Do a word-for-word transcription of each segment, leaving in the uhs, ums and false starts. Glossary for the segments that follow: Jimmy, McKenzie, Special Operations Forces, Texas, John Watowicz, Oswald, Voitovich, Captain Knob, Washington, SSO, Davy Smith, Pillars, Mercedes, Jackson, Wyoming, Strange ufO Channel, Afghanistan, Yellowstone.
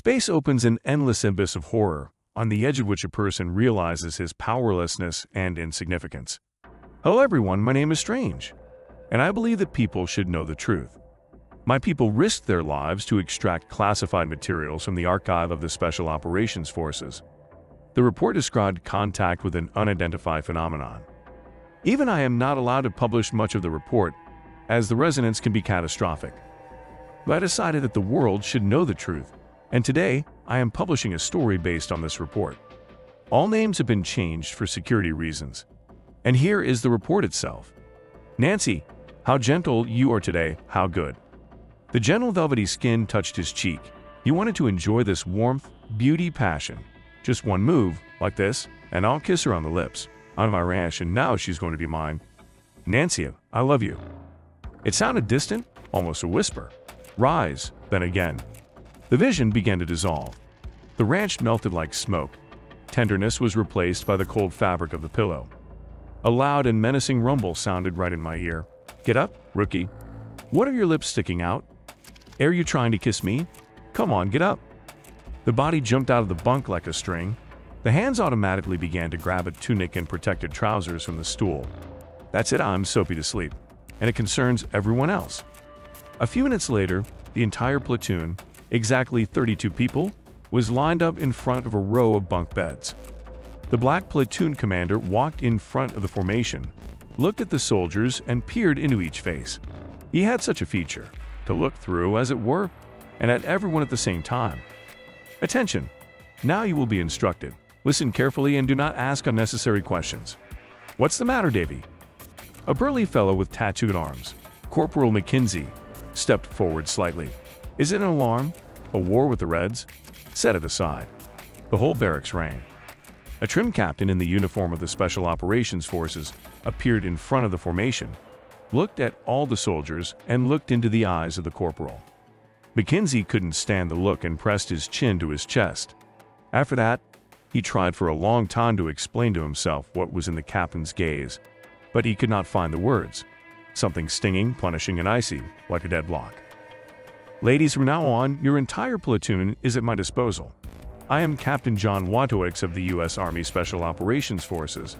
Space opens an endless abyss of horror, on the edge of which a person realizes his powerlessness and insignificance. Hello everyone, my name is Strange, and I believe that people should know the truth. My people risked their lives to extract classified materials from the archive of the Special Operations Forces. The report described contact with an unidentified phenomenon. Even I am not allowed to publish much of the report, as the resonance can be catastrophic. But I decided that the world should know the truth, and today I am publishing a story based on this report. All names have been changed for security reasons. And here is the report itself. Nancy, how gentle you are today, how good. The gentle velvety skin touched his cheek. He wanted to enjoy this warmth, beauty, passion. Just one move, like this, and I'll kiss her on the lips, on my ranch, and now she's going to be mine. Nancy, I love you. It sounded distant, almost a whisper. Rise, then again. The vision began to dissolve. The ranch melted like smoke. Tenderness was replaced by the cold fabric of the pillow. A loud and menacing rumble sounded right in my ear. Get up, rookie. What are your lips sticking out? Are you trying to kiss me? Come on, get up. The body jumped out of the bunk like a string. The hands automatically began to grab a tunic and protected trousers from the stool. That's it, I'm soapy to sleep. And it concerns everyone else. A few minutes later, the entire platoon, exactly thirty-two people, was lined up in front of a row of bunk beds. The black platoon commander walked in front of the formation, looked at the soldiers, and peered into each face. He had such a feature, to look through, as it were, and at everyone at the same time. Attention! Now you will be instructed. Listen carefully and do not ask unnecessary questions. What's the matter, Davy? A burly fellow with tattooed arms, Corporal McKenzie, stepped forward slightly. Is it an alarm? A war with the Reds? Set it aside. The whole barracks rang. A trim captain in the uniform of the Special Operations Forces appeared in front of the formation, looked at all the soldiers, and looked into the eyes of the corporal. McKenzie couldn't stand the look and pressed his chin to his chest. After that, he tried for a long time to explain to himself what was in the captain's gaze, but he could not find the words. Something stinging, punishing, and icy, like a deadlock. Ladies, from now on, your entire platoon is at my disposal. I am Captain John Watowicz of the U S Army Special Operations Forces,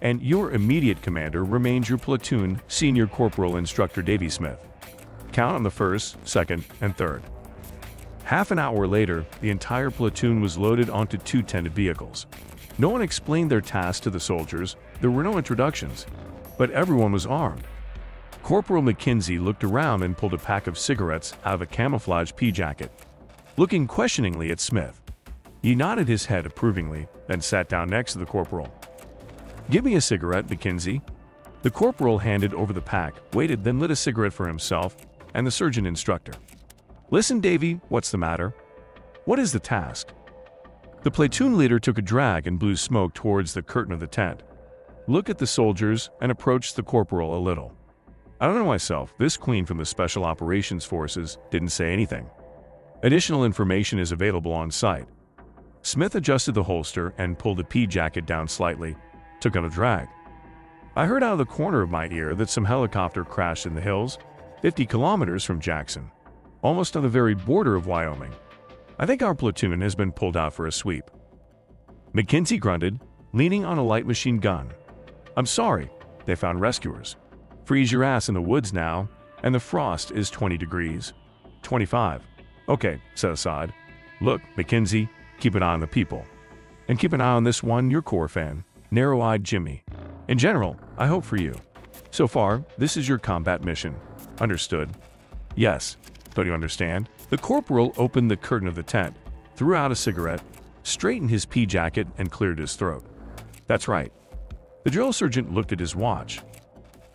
and your immediate commander remains your platoon Senior Corporal Instructor Davy Smith. Count on the first, second, and third. Half an hour later, the entire platoon was loaded onto two tented vehicles. No one explained their task to the soldiers, there were no introductions, but everyone was armed. Corporal McKenzie looked around and pulled a pack of cigarettes out of a camouflage pea jacket, looking questioningly at Smith. He nodded his head approvingly and sat down next to the corporal. "Give me a cigarette, McKenzie." The corporal handed over the pack, waited, then lit a cigarette for himself and the surgeon instructor. "Listen, Davy, what's the matter? What is the task?" The platoon leader took a drag and blew smoke towards the curtain of the tent, looked at the soldiers, and approached the corporal a little. I don't know myself, this queen from the Special Operations Forces didn't say anything. Additional information is available on site. Smith adjusted the holster and pulled the pea jacket down slightly, took on a drag. I heard out of the corner of my ear that some helicopter crashed in the hills, fifty kilometers from Jackson, almost on the very border of Wyoming. I think our platoon has been pulled out for a sweep. McKenzie grunted, leaning on a light machine gun. I'm sorry, they found rescuers. Freeze your ass in the woods now, and the frost is twenty degrees. twenty-five. Okay, set aside. Look, McKenzie, keep an eye on the people. And keep an eye on this one, your core fan, narrow-eyed Jimmy. In general, I hope for you. So far, this is your combat mission. Understood? Yes. Don't you understand? The corporal opened the curtain of the tent, threw out a cigarette, straightened his pea jacket, and cleared his throat. That's right. The drill sergeant looked at his watch.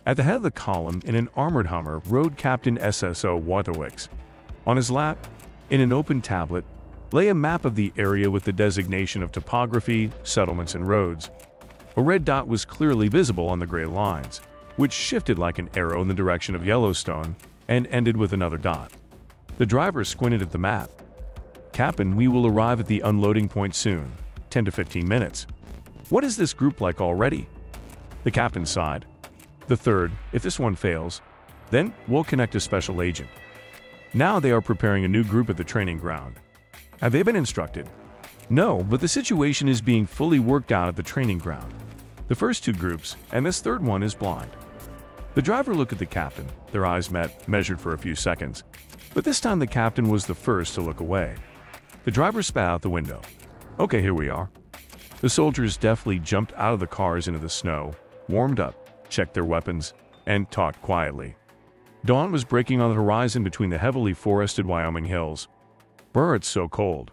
At the head of the column, in an armored Hummer, rode Captain S S O Watowicz. On his lap, in an open tablet, lay a map of the area with the designation of topography, settlements, and roads. A red dot was clearly visible on the gray lines, which shifted like an arrow in the direction of Yellowstone and ended with another dot. The driver squinted at the map. Captain, we will arrive at the unloading point soon, ten to fifteen minutes. What is this group like already? The captain sighed. The third, if this one fails, then we'll connect a special agent. Now they are preparing a new group at the training ground. Have they been instructed? No, but the situation is being fully worked out at the training ground. The first two groups, and this third one, is blind. The driver looked at the captain. Their eyes met, measured for a few seconds. But this time the captain was the first to look away. The driver spat out the window. Okay, here we are. The soldiers deftly jumped out of the cars into the snow, warmed up, checked their weapons, and talked quietly. Dawn was breaking on the horizon between the heavily forested Wyoming hills. Brr, it's so cold.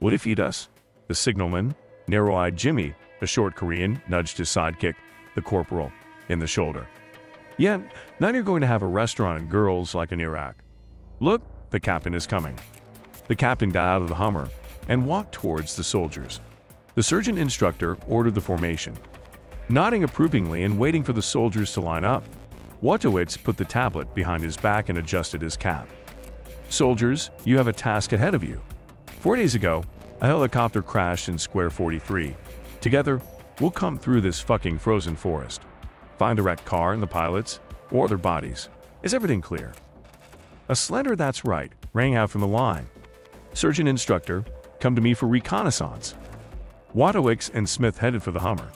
What if he does? The signalman, narrow-eyed Jimmy, the short Korean, nudged his sidekick, the corporal, in the shoulder. Yet, yeah, now you're going to have a restaurant and girls like in Iraq. Look, the captain is coming. The captain got out of the Hummer and walked towards the soldiers. The surgeon instructor ordered the formation, nodding approvingly and waiting for the soldiers to line up. Watowicz put the tablet behind his back and adjusted his cap. Soldiers, you have a task ahead of you. Four days ago, a helicopter crashed in Square forty-three. Together, we'll come through this fucking frozen forest. Find the wrecked car and the pilots, or their bodies. Is everything clear? A slender "that's right" rang out from the line. Surgeon instructor, come to me for reconnaissance. Watowicz and Smith headed for the Hummer.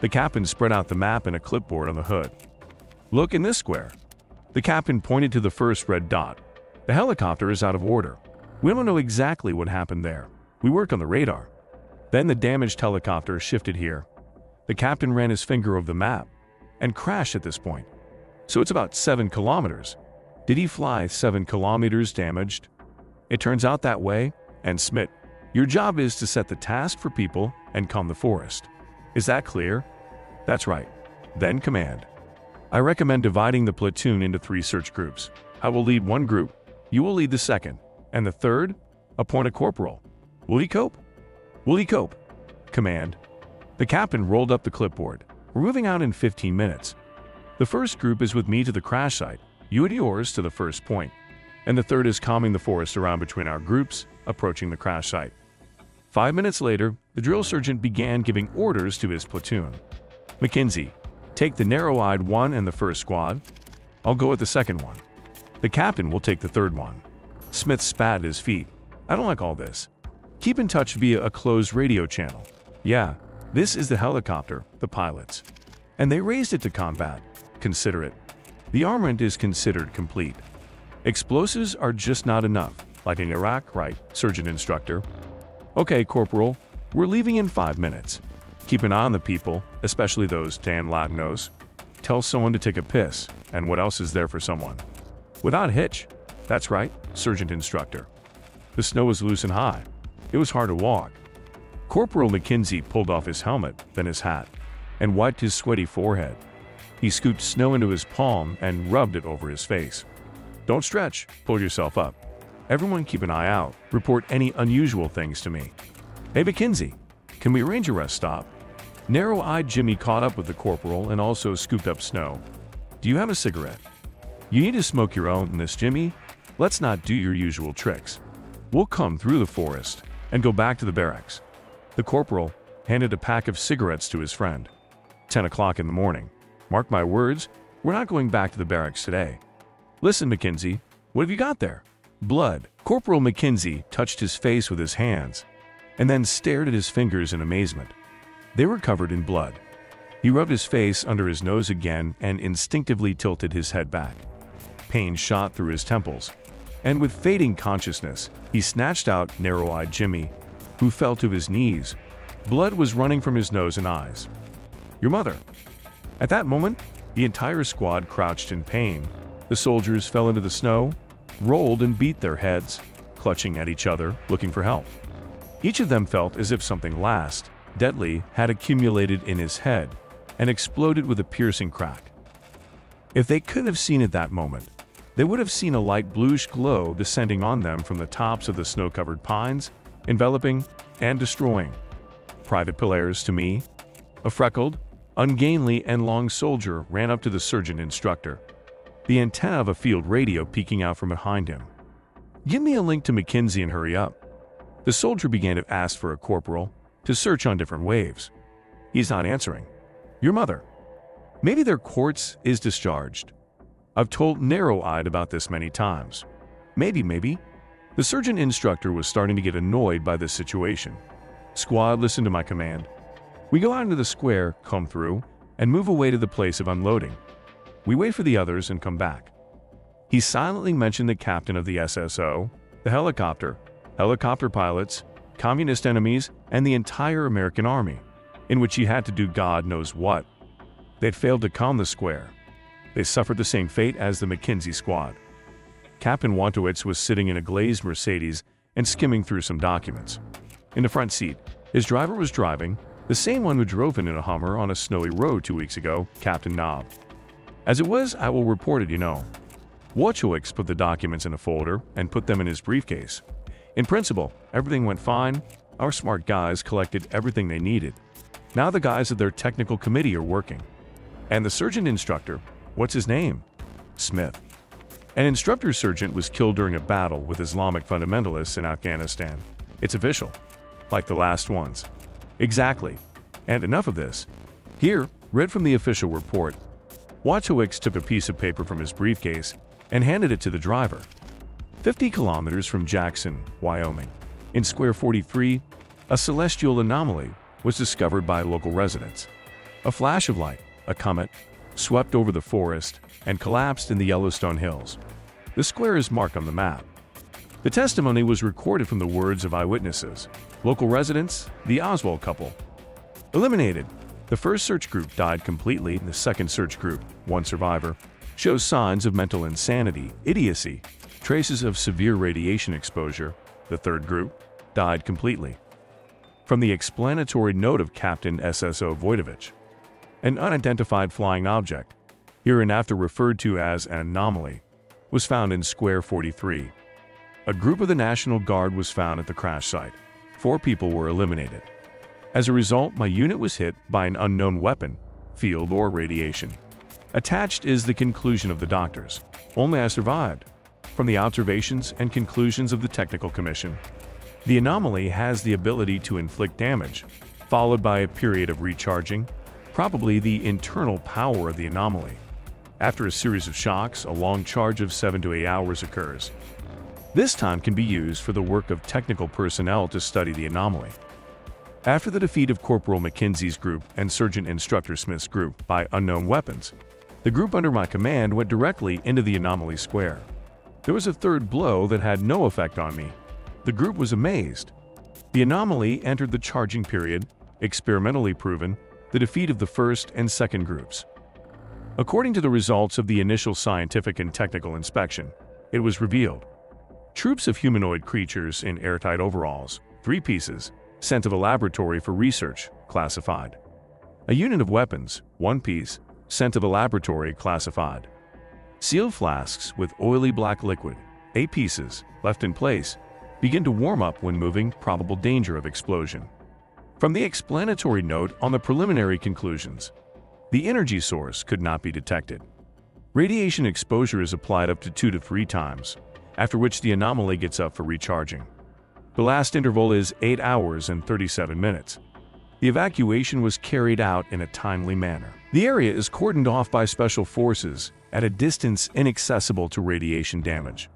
The captain spread out the map and a clipboard on the hood. Look in this square. The captain pointed to the first red dot. The helicopter is out of order. We don't know exactly what happened there. We worked on the radar. Then the damaged helicopter shifted here. The captain ran his finger over the map and crashed at this point. So it's about seven kilometers. Did he fly seven kilometers damaged? It turns out that way, and Smith, your job is to set the task for people and calm the forest. Is that clear? That's right. Then command. I recommend dividing the platoon into three search groups. I will lead one group, you will lead the second, and the third, appoint a corporal. Will he cope? Will he cope? Command. The captain rolled up the clipboard. We're moving out in fifteen minutes. The first group is with me to the crash site, you and yours to the first point, and the third is calming the forest around between our groups, approaching the crash site. Five minutes later, the drill sergeant began giving orders to his platoon. McKenzie, take the narrow-eyed one and the first squad. I'll go with the second one. The captain will take the third one. Smith spat at his feet. I don't like all this. Keep in touch via a closed radio channel. Yeah, this is the helicopter, the pilots. And they raised it to combat. Consider it. The armament is considered complete. Explosives are just not enough, like in Iraq, right, surgeon instructor? Okay, corporal, we're leaving in five minutes. Keep an eye on the people, especially those damn Latinos. Tell someone to take a piss, and what else is there for someone? Without hitch. That's right, surgeon instructor. The snow was loose and high. It was hard to walk. Corporal McKenzie pulled off his helmet, then his hat, and wiped his sweaty forehead. He scooped snow into his palm and rubbed it over his face. Don't stretch, pull yourself up. Everyone keep an eye out, report any unusual things to me. Hey McKenzie, can we arrange a rest stop? Narrow-eyed Jimmy caught up with the corporal and also scooped up snow. Do you have a cigarette? You need to smoke your own in this, Jimmy. Let's not do your usual tricks. We'll come through the forest and go back to the barracks. The corporal handed a pack of cigarettes to his friend. ten o'clock in the morning. Mark my words, we're not going back to the barracks today. Listen, McKenzie, what have you got there? Blood. Corporal McKenzie touched his face with his hands and then stared at his fingers in amazement. They were covered in blood. He rubbed his face under his nose again and instinctively tilted his head back. Pain shot through his temples, and with fading consciousness, he snatched out narrow-eyed Jimmy, who fell to his knees. Blood was running from his nose and eyes. Your mother. At that moment, the entire squad crouched in pain. The soldiers fell into the snow, rolled and beat their heads, clutching at each other, looking for help. Each of them felt as if something last, deadly, had accumulated in his head and exploded with a piercing crack. If they could have seen at that moment, they would have seen a light bluish glow descending on them from the tops of the snow-covered pines, enveloping and destroying. Private Pillars to me. A freckled, ungainly and long soldier ran up to the surgeon instructor, the antenna of a field radio peeking out from behind him. Give me a link to McKenzie and hurry up. The soldier began to ask for a corporal to search on different waves. He's not answering. Your mother. Maybe their quartz is discharged. I've told narrow-eyed about this many times. Maybe, maybe. The surgeon instructor was starting to get annoyed by this situation. "Squad, listen to my command. We go out into the square, come through, and move away to the place of unloading. We wait for the others and come back." He silently mentioned the captain of the S S O, the helicopter, helicopter pilots, communist enemies, and the entire American army, in which he had to do God knows what. They'd failed to calm the square. They suffered the same fate as the McKenzie squad. Captain Watowicz was sitting in a glazed Mercedes and skimming through some documents. In the front seat, his driver was driving, the same one who drove in in a Hummer on a snowy road two weeks ago, Captain Knob. "As it was, I will report it, you know." Watowicz put the documents in a folder and put them in his briefcase. "In principle, everything went fine. Our smart guys collected everything they needed. Now the guys of their technical committee are working. And the surgeon instructor, what's his name? Smith. An instructor sergeant was killed during a battle with Islamic fundamentalists in Afghanistan. It's official. Like the last ones." "Exactly. And enough of this. Here, read from the official report." Watowicz took a piece of paper from his briefcase and handed it to the driver. fifty kilometers from Jackson, Wyoming, in Square forty-three, a celestial anomaly was discovered by local residents. A flash of light, a comet, swept over the forest and collapsed in the Yellowstone Hills. The square is marked on the map. The testimony was recorded from the words of eyewitnesses, local residents, the Oswald couple. Eliminated. The first search group died completely, and the second search group, one survivor, shows signs of mental insanity, idiocy, traces of severe radiation exposure. The third group died completely. From the explanatory note of Captain S S O Voitovich, an unidentified flying object, hereinafter referred to as an anomaly, was found in Square forty-three. A group of the National Guard was found at the crash site. Four people were eliminated. "As a result, my unit was hit by an unknown weapon, field or radiation. Attached is the conclusion of the doctors. Only I survived. From the observations and conclusions of the technical commission, the anomaly has the ability to inflict damage, followed by a period of recharging, probably the internal power of the anomaly. After a series of shocks, a long charge of seven to eight hours occurs. This time can be used for the work of technical personnel to study the anomaly." After the defeat of Corporal McKenzie's group and Sergeant Instructor Smith's group by unknown weapons, the group under my command went directly into the anomaly square. There was a third blow that had no effect on me. The group was amazed. The anomaly entered the charging period, experimentally proven, the defeat of the first and second groups. According to the results of the initial scientific and technical inspection, it was revealed. Troops of humanoid creatures in airtight overalls, three pieces, sent to the laboratory for research, classified. A unit of weapons, one piece, sent to the laboratory, classified. Sealed flasks with oily black liquid, eight pieces, left in place, begin to warm up when moving, probable danger of explosion. From the explanatory note on the preliminary conclusions, the energy source could not be detected. Radiation exposure is applied up to two to three times, after which the anomaly gets up for recharging. The last interval is eight hours and thirty-seven minutes. The evacuation was carried out in a timely manner. The area is cordoned off by special forces at a distance inaccessible to radiation damage.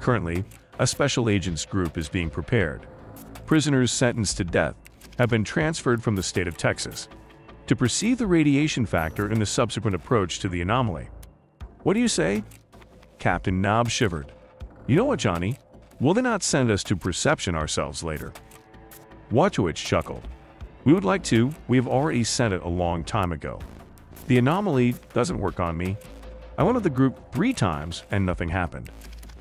Currently, a special agents group is being prepared. Prisoners sentenced to death have been transferred from the state of Texas to perceive the radiation factor in the subsequent approach to the anomaly. What do you say? Captain Knob shivered. You know what, Johnny? Will they not send us to perception ourselves later? Watowicz chuckled. We would like to, we have already sent it a long time ago. The anomaly doesn't work on me. I went with the group three times and nothing happened.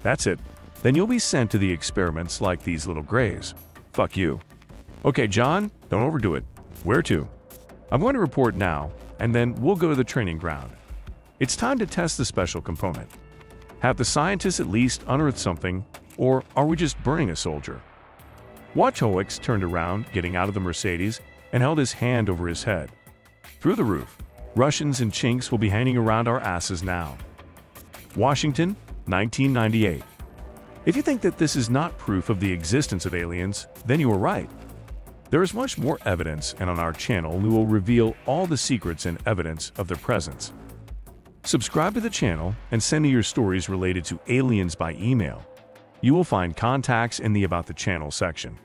That's it. Then you'll be sent to the experiments like these little grays. Fuck you. Okay, John, don't overdo it. Where to? I'm going to report now, and then we'll go to the training ground. It's time to test the special component. Have the scientists at least unearth something, or are we just burning a soldier? Watowicz turned around, getting out of the Mercedes, and held his hand over his head. Through the roof, Russians and Chinks will be hanging around our asses now. Washington, nineteen ninety-eight. If you think that this is not proof of the existence of aliens, then you are right. There is much more evidence, and on our channel we will reveal all the secrets and evidence of their presence. Subscribe to the channel and send me your stories related to aliens by email. you will find contacts in the About the Channel section.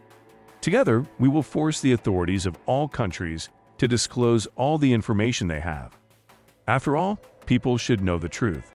Together, we will force the authorities of all countries to disclose all the information they have. After all, people should know the truth.